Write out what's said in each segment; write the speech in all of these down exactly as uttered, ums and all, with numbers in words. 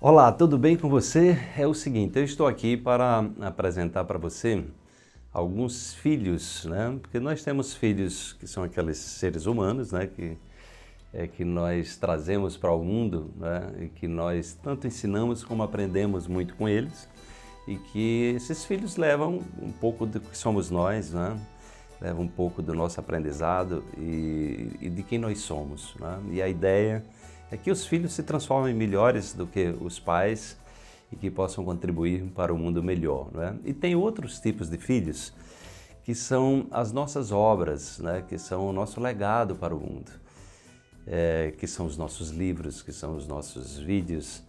Olá, tudo bem com você? É o seguinte, eu estou aqui para apresentar para você alguns filhos, né? Porque nós temos filhos que são aqueles seres humanos, né? Que, é, que nós trazemos para o mundo, né? E que nós tanto ensinamos como aprendemos muito com eles. E que esses filhos levam um pouco do que somos nós, né? Levam um pouco do nosso aprendizado e, e de quem nós somos, né? E a ideia é que os filhos se transformem em melhores do que os pais e que possam contribuir para um mundo melhor, né? E tem outros tipos de filhos que são as nossas obras, né? Que são o nosso legado para o mundo, é, que são os nossos livros, que são os nossos vídeos,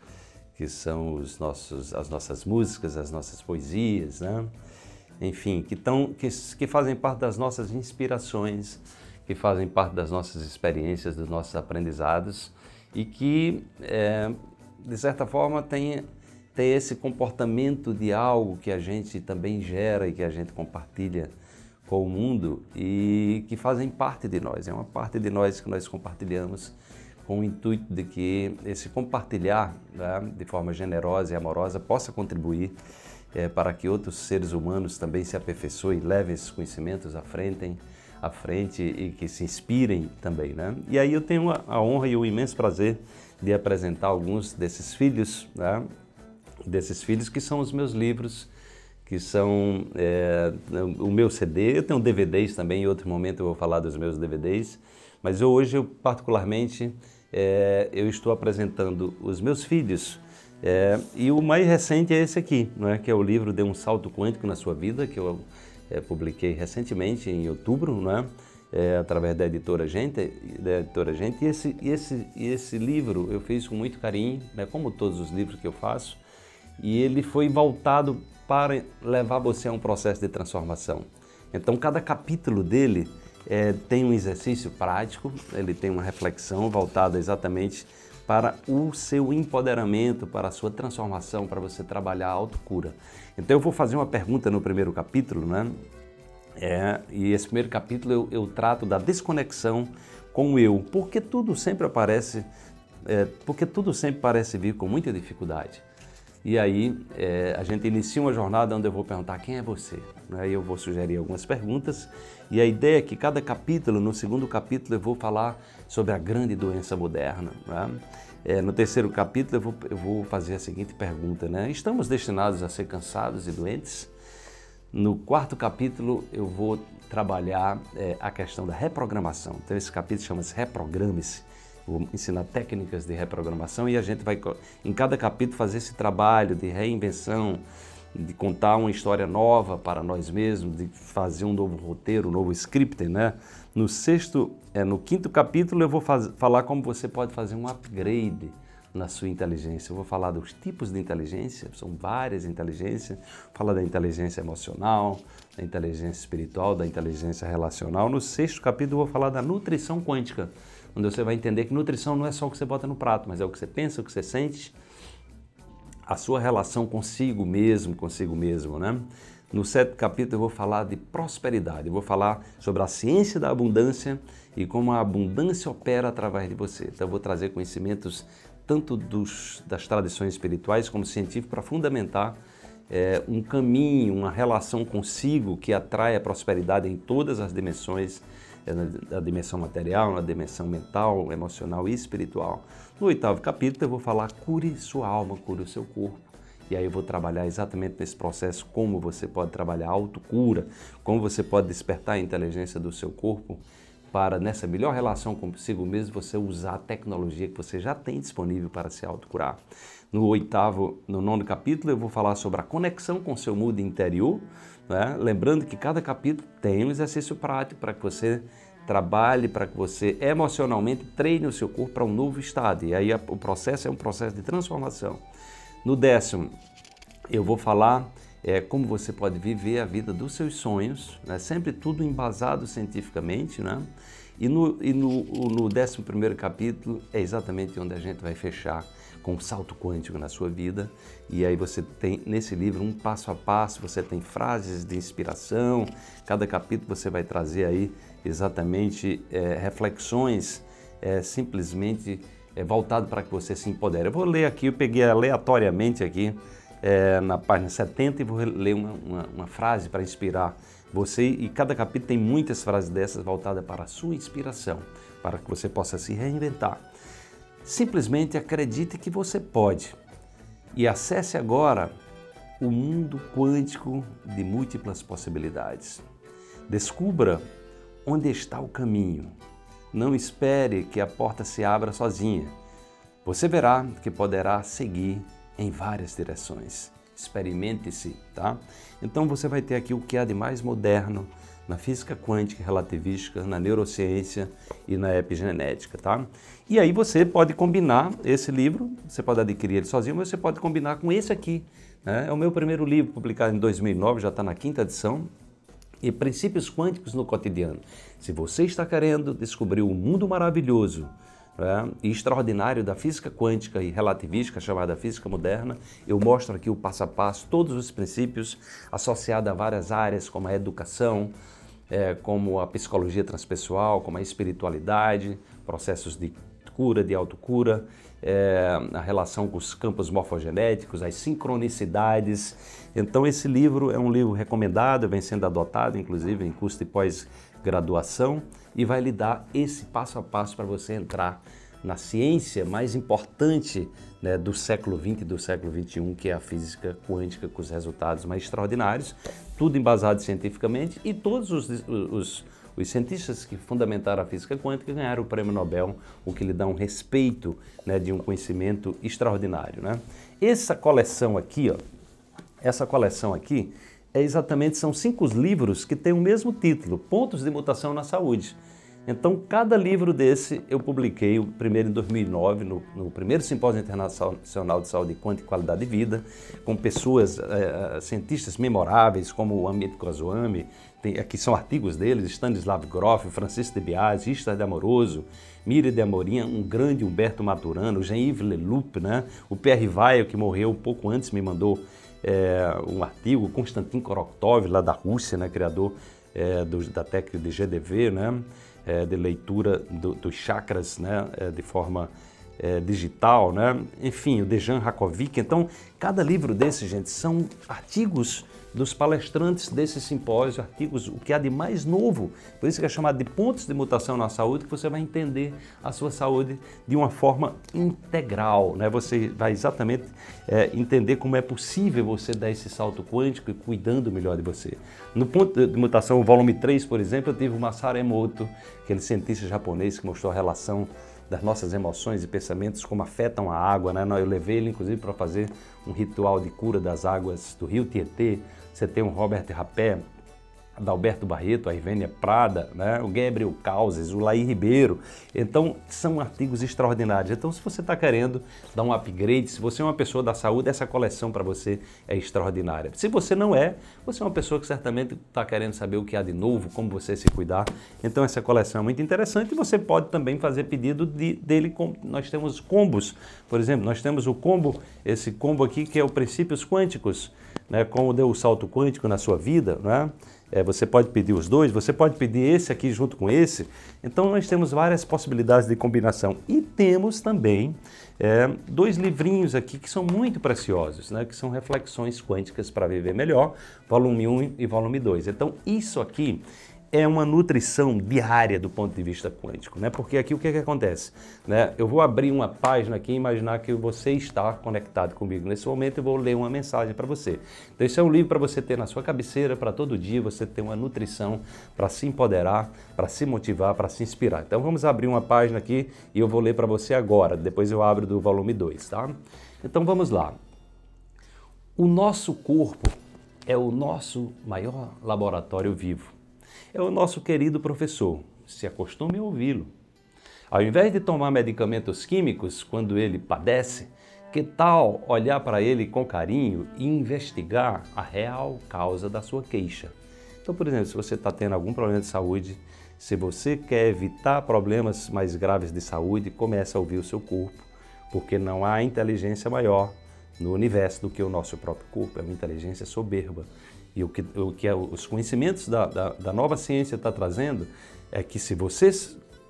que são os nossos, as nossas músicas, as nossas poesias, né? Enfim, que, tão, que, que fazem parte das nossas inspirações, que fazem parte das nossas experiências, dos nossos aprendizados, e que, é, de certa forma, tem, tem esse comportamento de algo que a gente também gera e que a gente compartilha com o mundo e que fazem parte de nós. É uma parte de nós que nós compartilhamos com o intuito de que esse compartilhar, né, de forma generosa e amorosa possa contribuir é, para que outros seres humanos também se aperfeiçoem, levem esses conhecimentos à frente, hein? à frente e que se inspirem também, né? E aí eu tenho a honra e o imenso prazer de apresentar alguns desses filhos, né? Desses filhos que são os meus livros, que são é, o meu C D. Eu tenho D V Ds também, em outro momento eu vou falar dos meus D V Ds, mas eu, hoje eu particularmente é, eu estou apresentando os meus filhos é, e o mais recente é esse aqui, né? Que é o livro Dê um Salto Quântico na Sua Vida, que eu É, publiquei recentemente, em outubro, né? é, através da editora Gente. Da editora Gente. E, esse, e, esse, e esse livro eu fiz com muito carinho, né? Como todos os livros que eu faço, e ele foi voltado para levar você a um processo de transformação. Então, cada capítulo dele é, tem um exercício prático, ele tem uma reflexão voltada exatamente para o seu empoderamento, para a sua transformação, para você trabalhar a autocura. Então eu vou fazer uma pergunta no primeiro capítulo, né? É, e esse primeiro capítulo eu, eu trato da desconexão com o eu, porque tudo sempre aparece, é, porque tudo sempre parece vir com muita dificuldade. E aí é, a gente inicia uma jornada onde eu vou perguntar quem é você, né? Eu vou sugerir algumas perguntas e a ideia é que cada capítulo, no segundo capítulo eu vou falar sobre a grande doença moderna, né? É, no terceiro capítulo eu vou, eu vou fazer a seguinte pergunta, né? Estamos destinados a ser cansados e doentes? No quarto capítulo eu vou trabalhar é, a questão da reprogramação. Então esse capítulo chama-se Reprograme-se. Vou ensinar técnicas de reprogramação e a gente vai, em cada capítulo, fazer esse trabalho de reinvenção, de contar uma história nova para nós mesmos, de fazer um novo roteiro, um novo script, né? No sexto, é, no quinto capítulo, eu vou faz, falar como você pode fazer um upgrade na sua inteligência. Eu vou falar dos tipos de inteligência, são várias inteligências. Falar da inteligência emocional, da inteligência espiritual, da inteligência relacional. No sexto capítulo, eu vou falar da nutrição quântica, onde você vai entender que nutrição não é só o que você bota no prato, mas é o que você pensa, o que você sente, a sua relação consigo mesmo, consigo mesmo, né? No sétimo capítulo eu vou falar de prosperidade, eu vou falar sobre a ciência da abundância e como a abundância opera através de você. Então eu vou trazer conhecimentos tanto dos, das tradições espirituais como científicos para fundamentar é, um caminho, uma relação consigo que atrai a prosperidade em todas as dimensões, na dimensão material, na dimensão mental, emocional e espiritual. No oitavo capítulo eu vou falar cure sua alma, cure o seu corpo. E aí eu vou trabalhar exatamente nesse processo como você pode trabalhar a autocura, como você pode despertar a inteligência do seu corpo para, nessa melhor relação consigo mesmo, você usar a tecnologia que você já tem disponível para se autocurar. No oitavo, no nono capítulo eu vou falar sobre a conexão com o seu mundo interior, né? Lembrando que cada capítulo tem um exercício prático para que você trabalhe, para que você emocionalmente treine o seu corpo para um novo estado. E aí a, o processo é um processo de transformação. No décimo, eu vou falar é, como você pode viver a vida dos seus sonhos, né? Sempre tudo embasado cientificamente, né? E, no, e no, no décimo primeiro capítulo é exatamente onde a gente vai fechar com um salto quântico na sua vida. E aí você tem nesse livro um passo a passo, você tem frases de inspiração, cada capítulo você vai trazer aí exatamente é, reflexões é, simplesmente é, voltado para que você se empodere. Eu vou ler aqui, eu peguei aleatoriamente aqui, é, na página setenta, e vou ler uma, uma, uma frase para inspirar você, e cada capítulo tem muitas frases dessas voltadas para a sua inspiração, para que você possa se reinventar. Simplesmente acredite que você pode e acesse agora o mundo quântico de múltiplas possibilidades. Descubra onde está o caminho. Não espere que a porta se abra sozinha. Você verá que poderá seguir em várias direções. Experimente-se, tá? Então você vai ter aqui o que há de mais moderno na física quântica, relativística, na neurociência e na epigenética, tá? E aí você pode combinar esse livro, você pode adquirir ele sozinho, mas você pode combinar com esse aqui, né? É o meu primeiro livro, publicado em dois mil e nove, já está na quinta edição, e Princípios Quânticos no Cotidiano. Se você está querendo descobrir um mundo maravilhoso, né, e extraordinário da física quântica e relativística, chamada física moderna, eu mostro aqui o passo a passo, todos os princípios associados a várias áreas, como a educação, é, como a psicologia transpessoal, como a espiritualidade, processos de cura, de autocura, é, a relação com os campos morfogenéticos, as sincronicidades. Então esse livro é um livro recomendado, vem sendo adotado inclusive em curso de pós-graduação e vai lhe dar esse passo a passo para você entrar na ciência mais importante, né, do século vinte e do século vinte e um, que é a física quântica, com os resultados mais extraordinários, tudo embasado cientificamente, e todos os, os Os cientistas que fundamentaram a física quântica ganharam o prêmio Nobel, o que lhe dá um respeito, né, de um conhecimento extraordinário, né? Essa coleção aqui, ó, essa coleção aqui é exatamente, são cinco livros que têm o mesmo título, Pontos de Mutação na Saúde. Então, cada livro desse eu publiquei, o primeiro em dois mil e nove, no, no primeiro Simpósio Internacional de Saúde Quântica e Qualidade de Vida, com pessoas, é, cientistas memoráveis, como o Amit Goswami, tem, aqui são artigos deles, Stanislav Grof, Francisco de Biás, Richard de Amoroso, Mire de Amorinha, um grande Humberto Maturano, Jean-Yves Leloup, né? O Pierre Vaille, que morreu um pouco antes, me mandou é, um artigo, Konstantin Korotkov, lá da Rússia, né? Criador é, do, da técnica de G D V, né? É, de leitura do, dos chakras, né, é, de forma é, digital, né? Enfim, o Dejan Rakovic. Então, cada livro desse, gente, são artigos dos palestrantes desse simpósio, artigos, o que há de mais novo, por isso que é chamado de pontos de mutação na saúde, que você vai entender a sua saúde de uma forma integral, né? Você vai exatamente é, entender como é possível você dar esse salto quântico e cuidando melhor de você. No ponto de mutação, o volume três, por exemplo, eu tive o Masaru Emoto, aquele cientista japonês que mostrou a relação das nossas emoções e pensamentos, como afetam a água, né? Eu levei ele, inclusive, para fazer um ritual de cura das águas do Rio Tietê. Você tem o Robert Rapé, Adalberto Barreto, a Ivênia Prada, né? O Gabriel Causes, o Laí Ribeiro. Então, são artigos extraordinários. Então, se você está querendo dar um upgrade, se você é uma pessoa da saúde, essa coleção para você é extraordinária. Se você não é, você é uma pessoa que certamente está querendo saber o que há de novo, como você se cuidar. Então, essa coleção é muito interessante e você pode também fazer pedido de, dele. Com, nós temos combos, por exemplo, nós temos o combo, esse combo aqui que é o Princípios Quânticos, né? Como deu o salto quântico na sua vida, né? É, você pode pedir os dois, você pode pedir esse aqui junto com esse. Então, nós temos várias possibilidades de combinação. E temos também é, dois livrinhos aqui que são muito preciosos, né? Que são Reflexões Quânticas para Viver Melhor, volume um e volume dois. Então, isso aqui é uma nutrição diária do ponto de vista quântico, né? Porque aqui o que, é que acontece? Né? Eu vou abrir uma página aqui e imaginar que você está conectado comigo nesse momento e vou ler uma mensagem para você. Então, esse é um livro para você ter na sua cabeceira, para todo dia você ter uma nutrição para se empoderar, para se motivar, para se inspirar. Então, vamos abrir uma página aqui e eu vou ler para você agora, depois eu abro do volume dois, tá? Então, vamos lá. O nosso corpo é o nosso maior laboratório vivo. É o nosso querido professor, se acostume a ouvi-lo. Ao invés de tomar medicamentos químicos quando ele padece, que tal olhar para ele com carinho e investigar a real causa da sua queixa? Então, por exemplo, se você está tendo algum problema de saúde, se você quer evitar problemas mais graves de saúde, comece a ouvir o seu corpo, porque não há inteligência maior no universo do que o nosso próprio corpo, é uma inteligência soberba. E o que, o que os conhecimentos da, da, da nova ciência está trazendo é que se você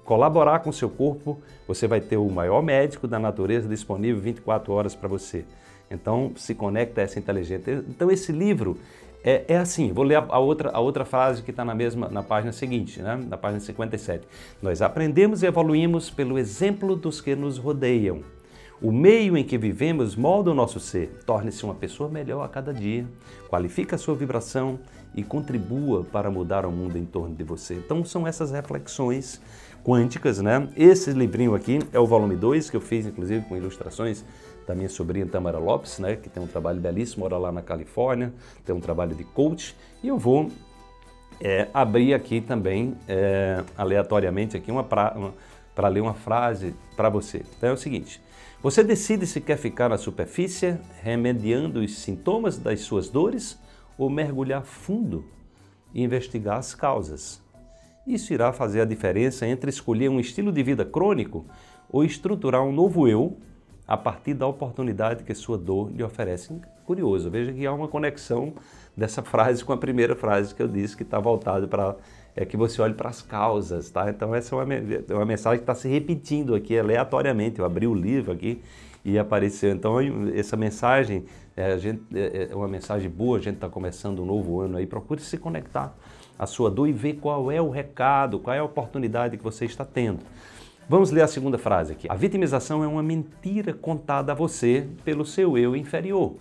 colaborar com o seu corpo, você vai ter o maior médico da natureza disponível vinte e quatro horas para você. Então, se conecta a essa inteligência. Então, esse livro é, é assim, vou ler a outra, a outra frase que está na mesma, na página seguinte, né? Na página cinquenta e sete. Nós aprendemos e evoluímos pelo exemplo dos que nos rodeiam. O meio em que vivemos molda o nosso ser, torne-se uma pessoa melhor a cada dia, qualifica a sua vibração e contribua para mudar o mundo em torno de você. Então são essas reflexões quânticas, né? Esse livrinho aqui é o volume dois, que eu fiz inclusive com ilustrações da minha sobrinha Tamara Lopes, né? Que tem um trabalho belíssimo, mora lá na Califórnia, tem um trabalho de coach, e eu vou é, abrir aqui também, é, aleatoriamente, aqui uma para ler uma frase para você. Então é o seguinte: você decide se quer ficar na superfície, remediando os sintomas das suas dores, ou mergulhar fundo e investigar as causas. Isso irá fazer a diferença entre escolher um estilo de vida crônico ou estruturar um novo eu a partir da oportunidade que sua dor lhe oferece. Curioso, veja que há uma conexão dessa frase com a primeira frase que eu disse, que está voltada para... é que você olhe para as causas, tá? Então essa é uma, uma mensagem que está se repetindo aqui aleatoriamente. Eu abri o livro aqui e apareceu. Então essa mensagem é, a gente, é uma mensagem boa, a gente está começando um novo ano aí. Procure se conectar à sua dor e ver qual é o recado, qual é a oportunidade que você está tendo. Vamos ler a segunda frase aqui. A vitimização é uma mentira contada a você pelo seu eu inferior.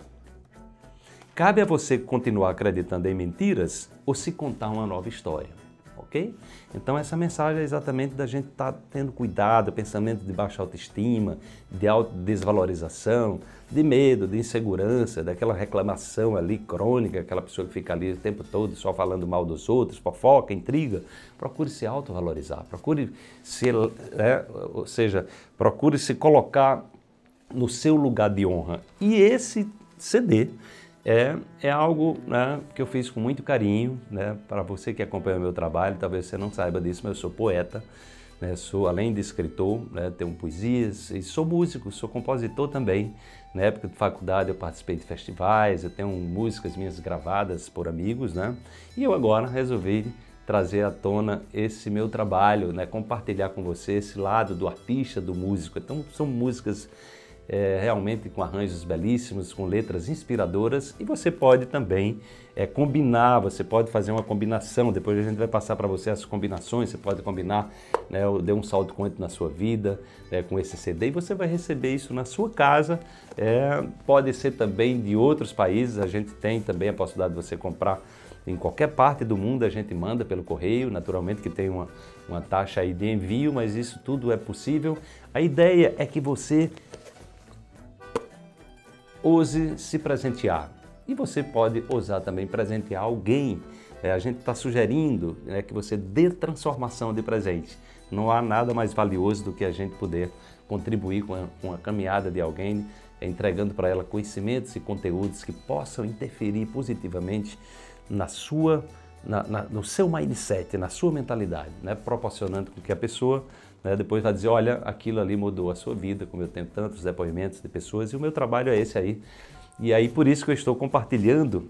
Cabe a você continuar acreditando em mentiras ou se contar uma nova história. Okay? Então essa mensagem é exatamente da gente estar tá tendo cuidado, pensamento de baixa autoestima, de autodesvalorização, de medo, de insegurança, daquela reclamação ali crônica, aquela pessoa que fica ali o tempo todo só falando mal dos outros, fofoca, intriga. Procure se autovalorizar, procure se, é, ou seja, procure se colocar no seu lugar de honra. E esse C D É, é algo, né, que eu fiz com muito carinho, né? Para você que acompanha o meu trabalho, talvez você não saiba disso, mas eu sou poeta, né? Sou, além de escritor, né, tenho poesias e sou músico, sou compositor também. Na época de faculdade eu participei de festivais, eu tenho músicas minhas gravadas por amigos, né? E eu agora resolvi trazer à tona esse meu trabalho, né? Compartilhar com você esse lado do artista, do músico. Então são músicas... É, realmente com arranjos belíssimos, com letras inspiradoras, e você pode também é, combinar, você pode fazer uma combinação, depois a gente vai passar para você as combinações, você pode combinar, né, dê um salto quântico na sua vida, né, com esse C D, e você vai receber isso na sua casa, é, pode ser também de outros países, a gente tem também a possibilidade de você comprar em qualquer parte do mundo, a gente manda pelo correio, naturalmente que tem uma, uma taxa aí de envio, mas isso tudo é possível. A ideia é que você ouse se presentear. E você pode ousar também presentear alguém. É, a gente está sugerindo, né, que você dê transformação de presente. Não há nada mais valioso do que a gente poder contribuir com a, com a caminhada de alguém, entregando para ela conhecimentos e conteúdos que possam interferir positivamente na sua, na, na, no seu mindset, na sua mentalidade, né, proporcionando com que a pessoa... Depois vai dizer, olha, aquilo ali mudou a sua vida, como eu tenho tantos depoimentos de pessoas, e o meu trabalho é esse aí. E aí por isso que eu estou compartilhando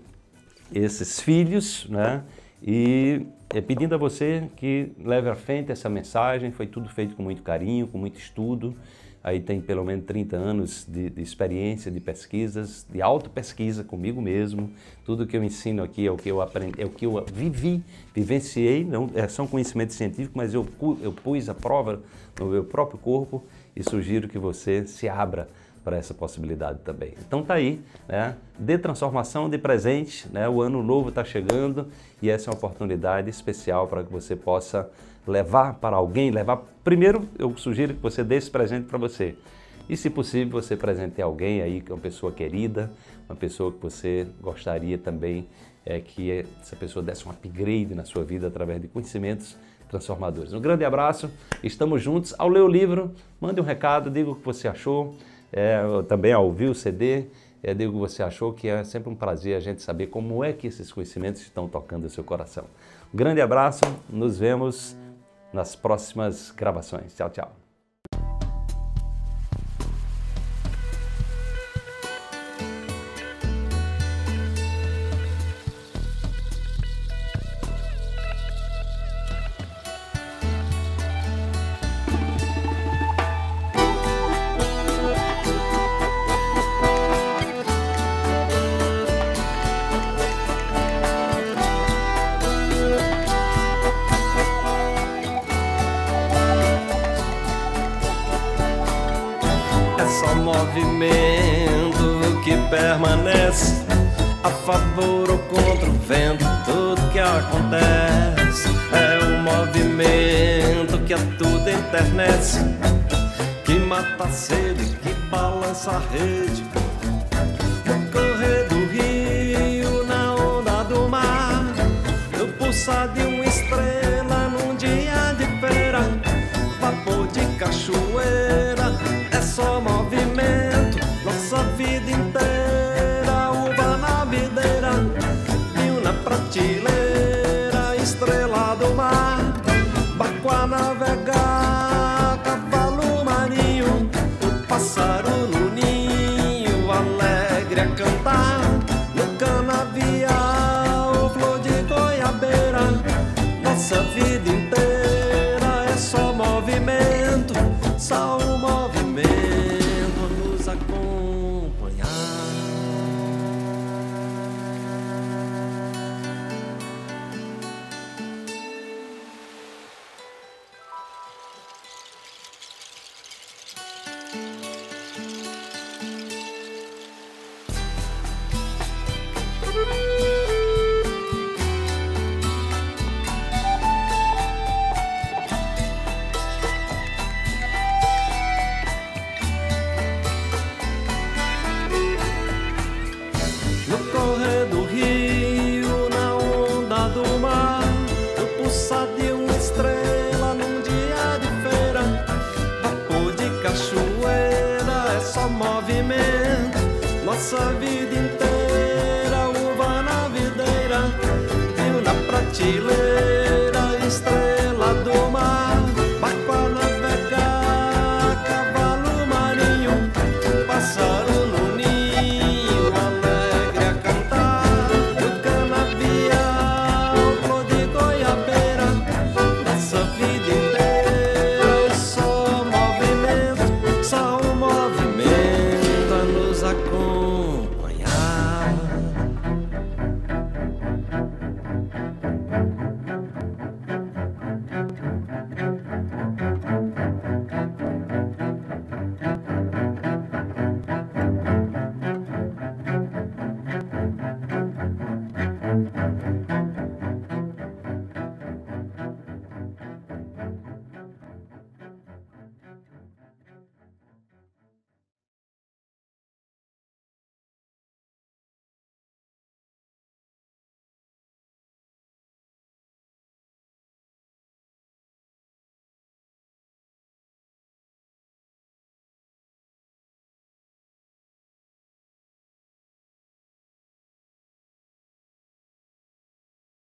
esses filhos, né? E é pedindo a você que leve à frente essa mensagem. Foi tudo feito com muito carinho, com muito estudo. Aí tem pelo menos trinta anos de, de experiência, de pesquisas, de auto-pesquisa comigo mesmo. Tudo que eu ensino aqui é o que eu aprendi, é o que eu vivi, vivenciei. Não, é, são conhecimentos científicos, mas eu, eu pus a prova no meu próprio corpo e sugiro que você se abra para essa possibilidade também. Então tá aí, né? De transformação, de presente, né? O ano novo está chegando e essa é uma oportunidade especial para que você possa levar para alguém, levar... Primeiro, eu sugiro que você dê esse presente para você. E, se possível, você presentear alguém aí, que é uma pessoa querida, uma pessoa que você gostaria também é, que essa pessoa desse um upgrade na sua vida através de conhecimentos transformadores. Um grande abraço, estamos juntos. Ao ler o livro, mande um recado, diga o que você achou. É, também ao ouvir o C D, é, digo que você achou, que é sempre um prazer a gente saber como é que esses conhecimentos estão tocando o seu coração. Um grande abraço, nos vemos nas próximas gravações. Tchau, tchau. movimento que permanece a favor ou contra o vento. Tudo que acontece é o movimento que a tudo enternece, que mata a sede, que balança a rede. No correr do rio, na onda do mar, no pulsar de uma estrela, num dia de feira, vapor de cachoeira, é só movimento. Nossa vida inteira, uva na videira, mil na prateleira, estrela do mar, bacuá navegar, cavalo marinho, o pássaro no ninho, alegre a cantar, no canavial, flor de goiabeira, nossa vida inteira é só movimento, só o movimento nos acompanhar. Nossa vida inteira, uva na videira, rio na prateleira, estrela do mar, barco a navegar, cavalo marinho, pássaro no ninho, alegre a cantar, no canavial, flor de goiabeira, nossa vida inteira é só movimento, só o movimento a nos acompanhar.